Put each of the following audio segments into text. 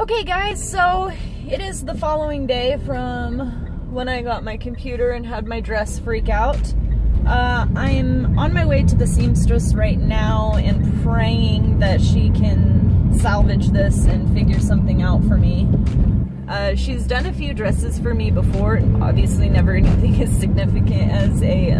Okay guys, so it is the following day from when I got my computer and had my dress freak out. I'm on my way to the seamstress right now and praying that she can salvage this and figure something out for me. She's done a few dresses for me before, obviously never anything as significant as a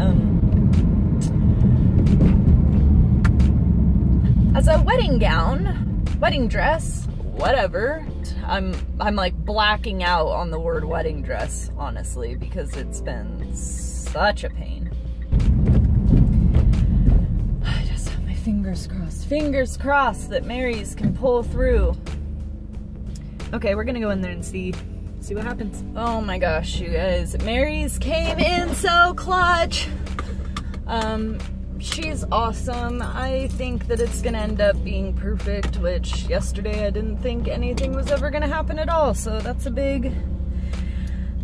wedding gown, wedding dress, whatever. I'm like blacking out on the word wedding dress, honestly, because it's been such a pain. I just have my fingers crossed that Mary's can pull through. Okay, we're gonna go in there and see what happens. Oh my gosh, you guys, Mary's came in so clutch. She's awesome. I think that it's gonna end up being perfect, which yesterday I didn't think anything was ever gonna happen at all. So that's a big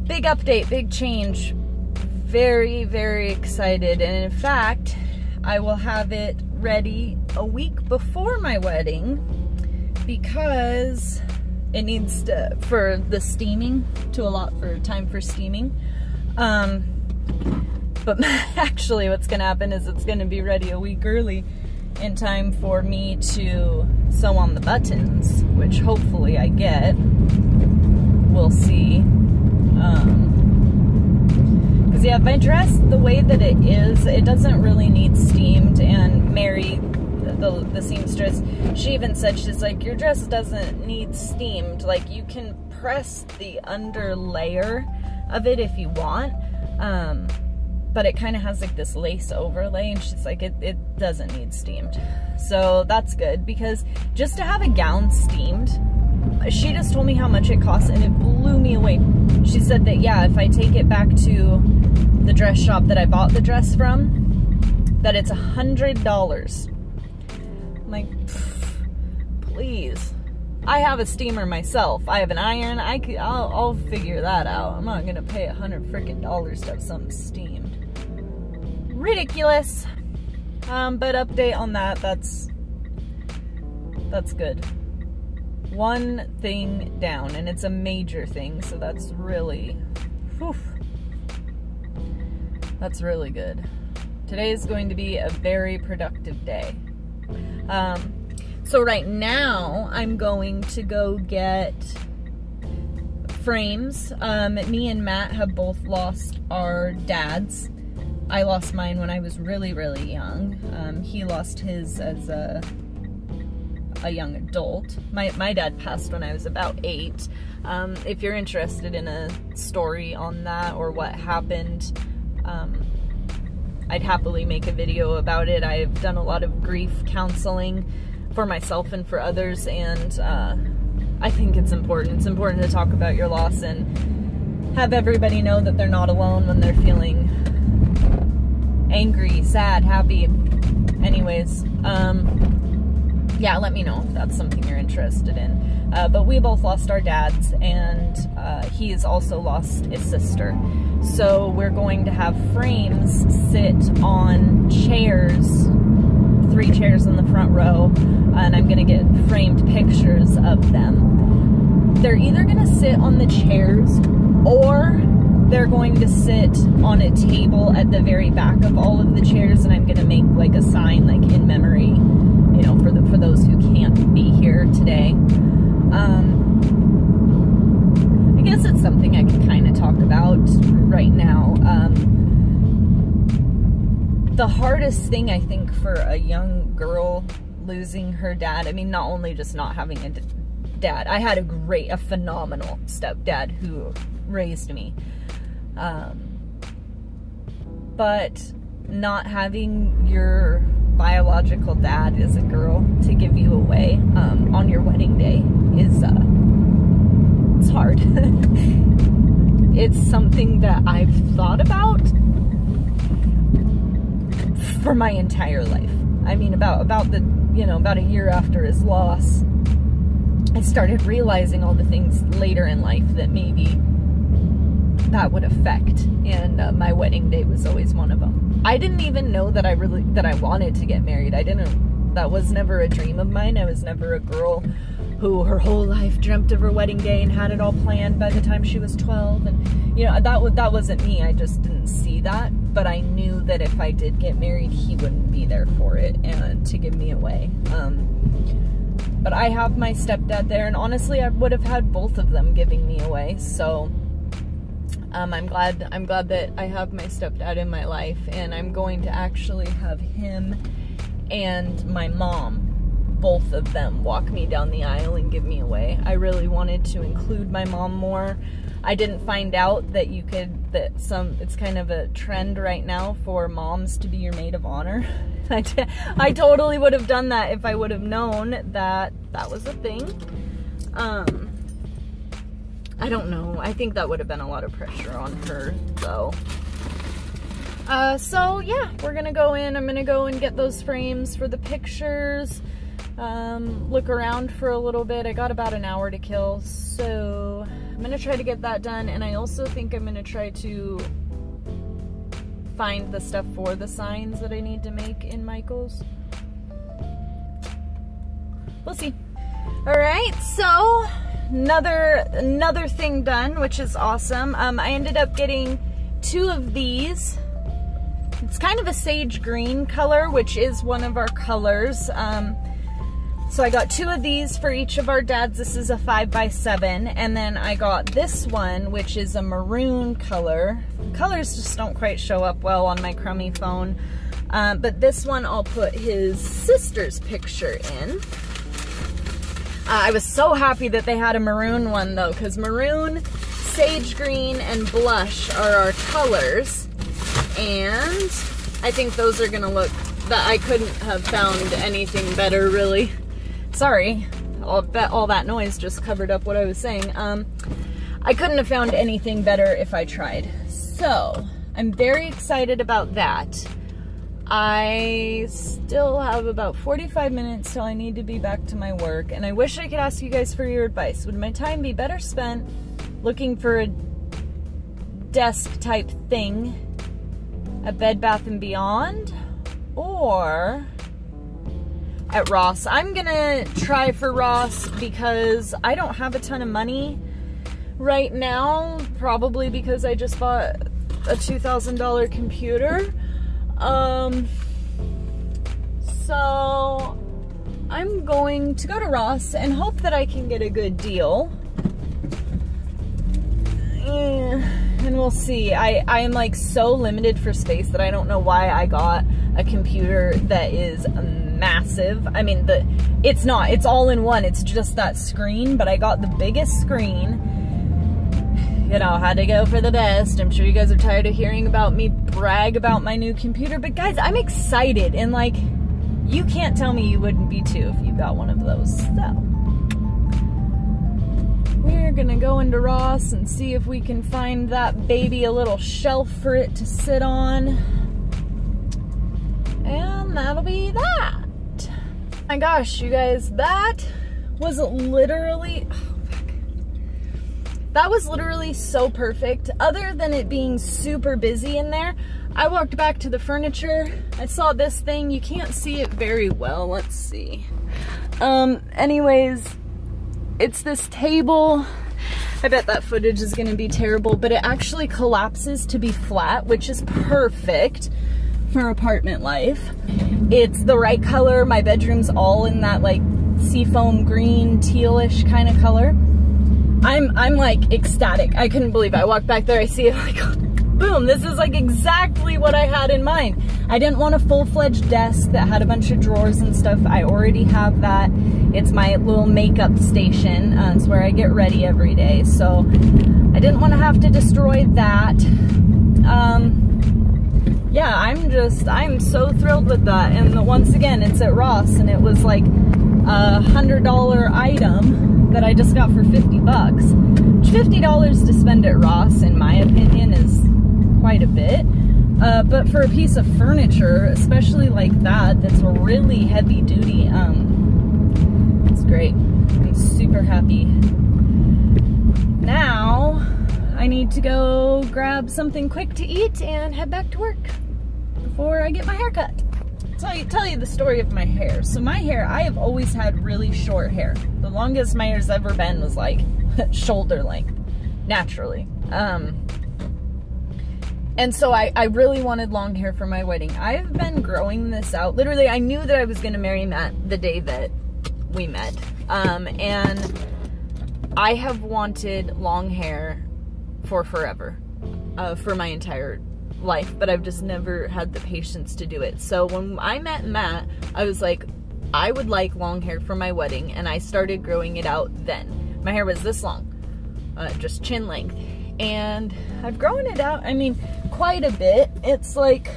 update, big change. Very, very excited. And in fact, I will have it ready a week before my wedding because it needs to, for the steaming, to allot for time for steaming. But actually what's gonna happen is it's gonna be ready a week early in time for me to sew on the buttons, which hopefully I get. We'll see. 'Cause yeah, my dress, the way that it is, it doesn't really need steamed, and Mary, the seamstress, she even said, she's like, your dress doesn't need steamed. Like, you can press the under layer of it if you want. But it kind of has like this lace overlay, and she's like, it doesn't need steamed. So that's good, because just to have a gown steamed, she just told me how much it costs and it blew me away. She said that, yeah, if I take it back to the dress shop that I bought the dress from, that it's $100. I'm like, please. I have a steamer myself. I have an iron. I'll figure that out. I'm not gonna pay $100 frickin' to have something steamed. Ridiculous. But update on that. That's good. One thing down, and it's a major thing. So that's really, whew, that's really good. Today is going to be a very productive day. So right now, I'm going to go get frames. Me and Matt have both lost our dads. I lost mine when I was really, really young. He lost his as a young adult. My dad passed when I was about 8. If you're interested in a story on that or what happened, I'd happily make a video about it. I've done a lot of grief counseling for myself and for others, and I think it's important. It's important to talk about your loss and have everybody know that they're not alone when they're feeling angry, sad, happy. Anyways, yeah, let me know if that's something you're interested in. But we both lost our dads, and he has also lost his sister. So we're going to have frames sit on chairs, 3 chairs in the front row, and I'm gonna get framed pictures of them. They're either gonna sit on the chairs or they're going to sit on a table at the very back of all of the chairs, and I'm gonna make like a sign, like in memory, you know, for those who can't be here today. I guess it's something I can kind of talk about right now. The hardest thing, I think, for a young girl losing her dad, I mean, not only just not having a dad, I had a phenomenal stepdad who raised me, but not having your biological dad as a girl to give you away on your wedding day is, it's hard. It's something that I've thought about for my entire life. I mean, about a year after his loss, I started realizing all the things later in life that maybe that would affect, and my wedding day was always one of them. I didn't even know that I wanted to get married. That was never a dream of mine. I was never a girl who her whole life dreamt of her wedding day and had it all planned by the time she was 12. And, you know, that wasn't me. I just didn't see that. But I knew that if I did get married, he wouldn't be there for it and to give me away. But I have my stepdad there, and honestly, I would have had both of them giving me away. So I'm glad that I have my stepdad in my life, and I'm going to actually have him and my mom, both of them, walk me down the aisle and give me away. I really wanted to include my mom more. I didn't find out that you could, it's kind of a trend right now for moms to be your maid of honor. I totally would have done that if I would have known that that was a thing. I don't know. I think that would have been a lot of pressure on her, though. So yeah, we're gonna go in. I'm gonna go and get those frames for the pictures. Look around for a little bit. I got about an hour to kill, so I'm gonna try to get that done. And I also think I'm gonna try to find the stuff for the signs that I need to make in Michael's. We'll see. All right, so another thing done, which is awesome. I ended up getting two of these. It's kind of a sage green color, which is one of our colors. So I got two of these for each of our dads. This is a 5x7, and then I got this one, which is a maroon color. Colors just don't quite show up well on my crummy phone, but this one I'll put his sister's picture in. I was so happy that they had a maroon one, though, because maroon, sage green, and blush are our colors, and I think those are gonna look, that I couldn't have found anything better, really. Sorry, all that noise just covered up what I was saying. I couldn't have found anything better if I tried. So, I'm very excited about that. I still have about 45 minutes till I need to be back to my work, and I wish I could ask you guys for your advice. Would my time be better spent looking for a desk type thing at Bed Bath & Beyond or at Ross? I'm gonna try for Ross because I don't have a ton of money right now, probably because I just bought a $2,000 computer. So I'm going to go to Ross and hope that I can get a good deal. And we'll see. I am like so limited for space that I don't know why I got a computer that is massive. I mean, it's all in one. It's just that screen, but I got the biggest screen. You know, had to go for the best. I'm sure you guys are tired of hearing about me brag about my new computer, but guys, I'm excited, and like, you can't tell me you wouldn't be too if you got one of those. So we're gonna go into Ross and see if we can find that baby a little shelf for it to sit on. And that'll be that. My gosh, you guys, that was literally, oh fuck. That was literally so perfect. Other than it being super busy in there, I walked back to the furniture. I saw this thing. You can't see it very well. Let's see. Anyways, it's this table. I bet that footage is gonna be terrible, but it actually collapses to be flat, which is perfect for apartment life. It's the right color. My bedroom's all in that like seafoam green, tealish kind of color. I'm like ecstatic. I couldn't believe it. I walked back there, I see it, like, boom, this is like exactly what I had in mind. I didn't want a full-fledged desk that had a bunch of drawers and stuff. I already have that. It's my little makeup station. It's where I get ready every day. So I didn't want to have to destroy that. Yeah, I'm so thrilled with that. And once again, it's at Ross, and it was like a $100 item that I just got for $50. $50 to spend at Ross, in my opinion, is quite a bit. But for a piece of furniture, especially like that, that's really heavy duty, it's great. I'm super happy. Now, I need to go grab something quick to eat and head back to work before I get my hair cut. tell you the story of my hair. So my hair, I have always had really short hair. The longest my hair's ever been was like shoulder length, naturally. And so I really wanted long hair for my wedding. I've been growing this out. Literally, I knew that I was gonna marry Matt the day that we met. And I have wanted long hair for forever, for my entire life, but I've just never had the patience to do it. So when I met Matt, I was like, I would like long hair for my wedding, and I started growing it out then. My hair was this long, just chin length, and I've grown it out, I mean, quite a bit. It's like,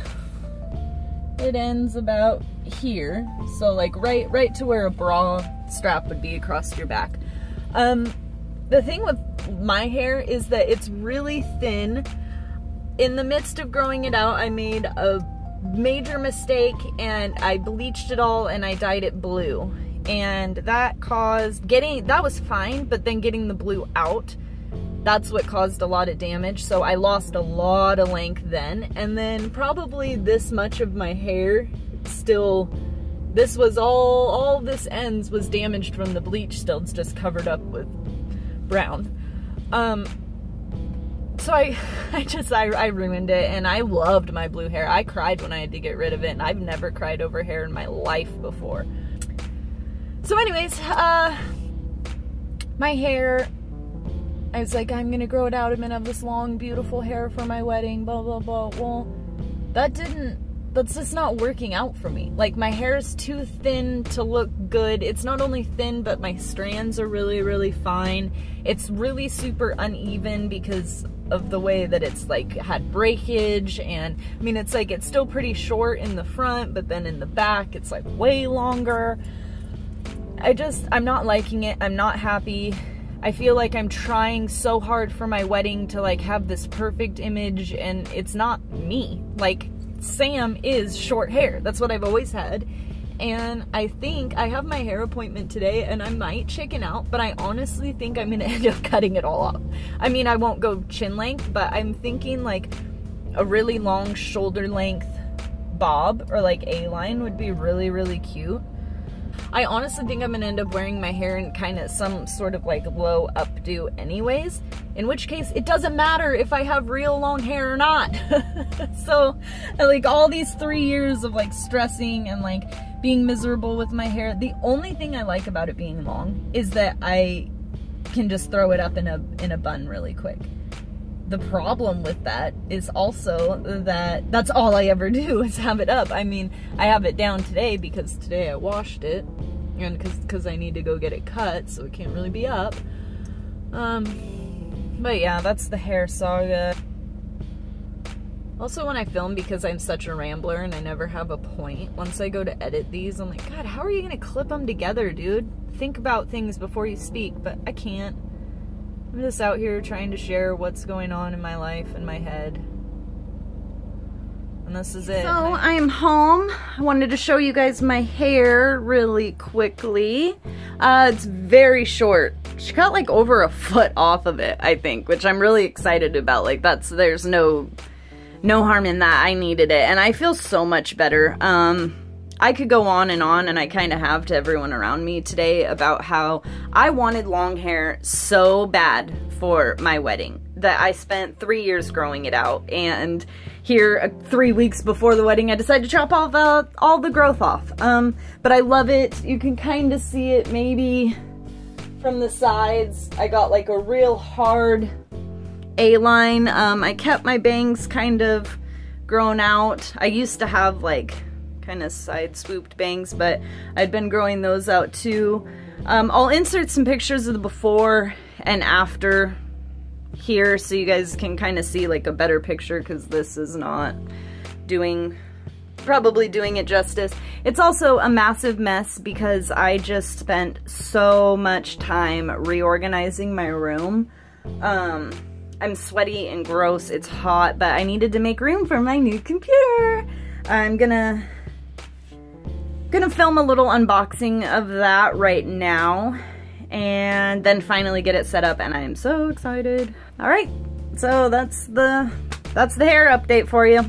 it ends about here, so like right to where a bra strap would be across your back. The thing with my hair is that it's really thin. In the midst of growing it out, I made a major mistake and I bleached it all and I dyed it blue. And that caused that was fine, but then getting the blue out, that's what caused a lot of damage. So I lost a lot of length then. And then probably this much of my hair still, this was all this ends was damaged from the bleach still. It's just covered up with brown. So I ruined it, and I loved my blue hair. I cried when I had to get rid of it, and I've never cried over hair in my life before. So anyways, my hair, I was like, I'm gonna grow it out. I'm gonna have this long, beautiful hair for my wedding, blah, blah, blah. Well, that's just not working out for me. Like, my hair is too thin to look good. It's not only thin, but my strands are really, really fine. It's really super uneven because of the way that it's like had breakage, and I mean, it's like, it's still pretty short in the front, but then in the back, it's like way longer. I'm not liking it. I'm not happy. I feel like I'm trying so hard for my wedding to like have this perfect image, and it's not me. Like, Sam is short hair. That's what I've always had. And I think I have my hair appointment today, and I might chicken out, but I honestly think I'm gonna end up cutting it all off. I mean, I won't go chin length, but I'm thinking like a really long shoulder length bob or like A-line would be really, really cute. I honestly think I'm gonna end up wearing my hair in kind of some sort of like low updo anyways, in which case it doesn't matter if I have real long hair or not. So like all these 3 years of like stressing and like being miserable with my hair, the only thing I like about it being long is that I can just throw it up in a bun really quick. The problem with that is also that that's all I ever do is have it up. I mean, I have it down today because today I washed it, and because I need to go get it cut, so it can't really be up. But yeah, that's the hair saga. Also, when I film, because I'm such a rambler and I never have a point, once I go to edit these, I'm like, God, how are you gonna clip them together, dude? Think about things before you speak, but I can't. I'm just out here trying to share what's going on in my life and my head. And this is it. So I'm home. I wanted to show you guys my hair really quickly. It's very short. She cut like over a foot off of it, I think, which I'm really excited about. Like, there's no harm in that. I needed it, and I feel so much better. I could go on, and I kind of have to everyone around me today about how I wanted long hair so bad for my wedding that I spent 3 years growing it out, and here 3 weeks before the wedding I decided to chop off all the growth off. But I love it. You can kind of see it maybe from the sides. I got like a real hard A-line. I kept my bangs kind of grown out. I used to have like kind of side swooped bangs, but I'd been growing those out too. I'll insert some pictures of the before and after here so you guys can kind of see like a better picture, because this is not probably doing it justice. It's also a massive mess because I just spent so much time reorganizing my room. I'm sweaty and gross, it's hot, but I needed to make room for my new computer. I'm gonna film a little unboxing of that right now, and then finally get it set up, and I am so excited. All right, so that's the that's the hair update for you.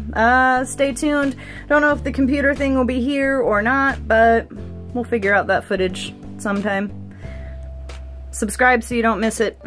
Stay tuned. Don't know if the computer thing will be here or not, but we'll figure out that footage sometime. Subscribe so you don't miss it.